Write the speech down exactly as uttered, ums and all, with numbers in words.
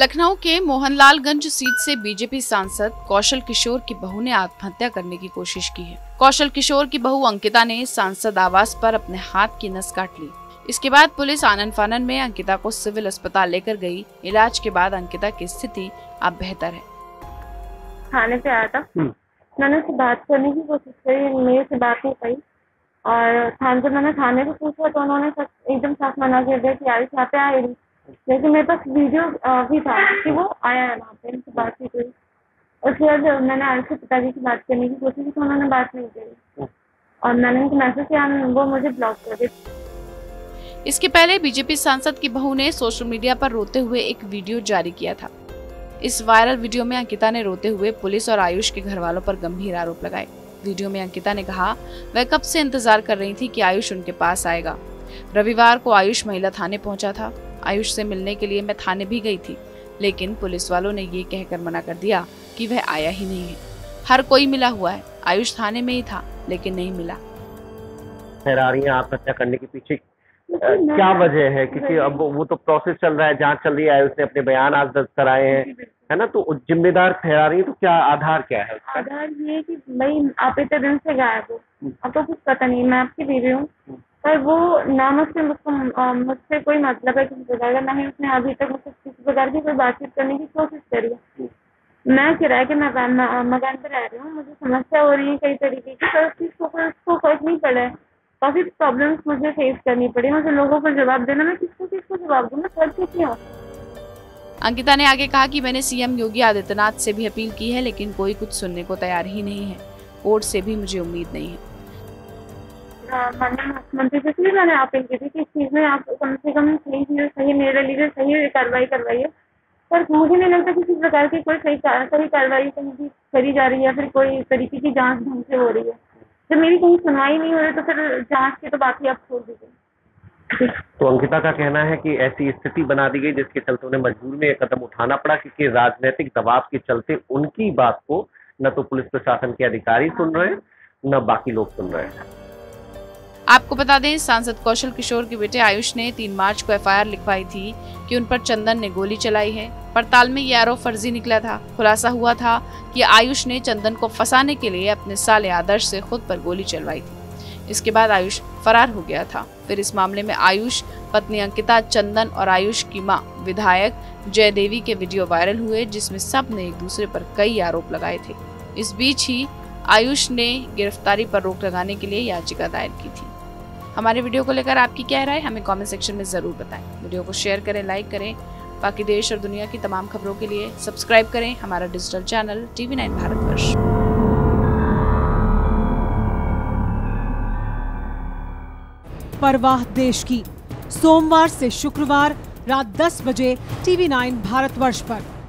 लखनऊ के मोहनलालगंज सीट से बीजेपी सांसद कौशल किशोर की बहू ने आत्महत्या करने की कोशिश की है। कौशल किशोर की बहू अंकिता ने सांसद आवास पर अपने हाथ की नस काट ली। इसके बाद पुलिस आनन फानन में अंकिता को सिविल अस्पताल लेकर गई। इलाज के बाद अंकिता की स्थिति अब बेहतर है। थाने से आया था, मैंने उससे बात करने की कोशिश करी, मेरे से बात नहीं पाई और थाने से मैंने थाने को पूछा तो उन्होंने एकदम साफ मना कर दिया कि आयुष यहाँ पे आए, लेकिन मेरे पास वीडियो भी था कि वो आया है वहाँ पे, उनसे बात की गई। उसके बाद मैंने आयुष के पिताजी की बात करने की कोशिश की तो उन्होंने बात नहीं करी और मैंने उनको मैसेज किया, वो मुझे ब्लॉक कर दिया। इसके पहले बीजेपी सांसद की बहू ने सोशल मीडिया पर रोते हुए एक वीडियो जारी किया था। इस वायरल वीडियो में अंकिता ने रोते हुए पुलिस और आयुष के घर वालों पर गंभीर आरोप लगाए। वीडियो में अंकिता ने कहा वह कब से इंतजार कर रही थी कि आयुष उनके पास आएगा। रविवार को आयुष महिला थाने पहुंचा था। आयुष से मिलने के लिए मैं थाने भी गई थी, लेकिन पुलिस वालों ने ये कहकर मना कर दिया कि वह आया ही नहीं है, हर कोई मिला हुआ है, आयुष थाने में ही था लेकिन नहीं मिला। आत्महत्या करने के पीछे क्या वजह है? क्योंकि अब वो तो प्रोसेस चल रहा है, जांच चल रही है, आयुष ने अपने बयान आज दर्ज कराए हैं, है ना, तो जिम्मेदार ठहरा रही है, तो क्या आधार क्या है? आधार ये है कि भाई आप इतने दिन से गायब हो, आपको कुछ पता नहीं, मैं आपकी बीवी हूँ, पर वो ना मुझसे मुझसे कोई मतलब है किसी प्रकार का, ना ही उसने अभी तक मुझसे किसी प्रकार की कोई बातचीत करने की कोशिश करी है। मैं किराए के मकान मकान पर रह रही हूँ, मुझे समस्या हो रही है कई तरीके की, पर उस चीज को उसको फर्क नहीं पड़ा है। काफी प्रॉब्लम्स मुझे फेस करनी पड़ी, मुझे लोगों को जवाब देना, मैं किसको किसको जवाब दूं, मैं कर चुकी हूं। अंकिता ने आगे कहा कि मैंने सीएम योगी आदित्यनाथ से भी अपील की है, लेकिन कोई कुछ सुनने को तैयार ही नहीं है, कोर्ट से भी मुझे उम्मीद नहीं है। माननीय मुख्यमंत्री से भी मैंने अपील की थी कि इस चीज में आप कम से कम सही सही निर्णय लीजिए, सही कार्रवाई करवाइए, पर मुझे नहीं लगता किसी प्रकार की कोई सही सही कार्रवाई कहीं करी जा रही है, फिर कोई तरीके की जाँच ढंग से हो रही है। जब मेरी कहीं सुनवाई नहीं हो रही तो फिर जांच की तो बात ही आप छोड़ दीजिए। तो अंकिता का कहना है कि ऐसी स्थिति बना दी गई जिसके चलते उन्हें मजबूरी में यह कदम उठाना पड़ा, क्योंकि राजनीतिक दबाव के चलते उनकी बात को न तो पुलिस प्रशासन के अधिकारी सुन रहे हैं न बाकी लोग सुन रहे हैं। आपको बता दें, सांसद कौशल किशोर के बेटे आयुष ने तीन मार्च को एफ आई आर लिखवाई थी कि उन पर चंदन ने गोली चलाई है। पड़ताल में ये आरोप फर्जी निकला था। खुलासा हुआ था कि आयुष ने चंदन को फंसाने के लिए अपने साले आदर्श से खुद पर गोली चलवाई थी। इसके बाद आयुष फरार हो गया था। फिर इस मामले में आयुष, पत्नी अंकिता, चंदन और आयुष की मां विधायक जय देवी के वीडियो वायरल हुए, जिसमें सब ने एक दूसरे पर कई आरोप लगाए थे। इस बीच ही आयुष ने गिरफ्तारी पर रोक लगाने के लिए याचिका दायर की थी। हमारे वीडियो को लेकर आपकी क्या राय हमें कमेंट सेक्शन में जरूर बताएं। वीडियो को शेयर करें, लाइक करें। बाकी देश और दुनिया की तमाम खबरों के लिए सब्सक्राइब करें हमारा digital channel TV nine Bharatvarsh. परवाह देश की, सोमवार से शुक्रवार रात दस बजे टीवी नाइन भारतवर्ष पर।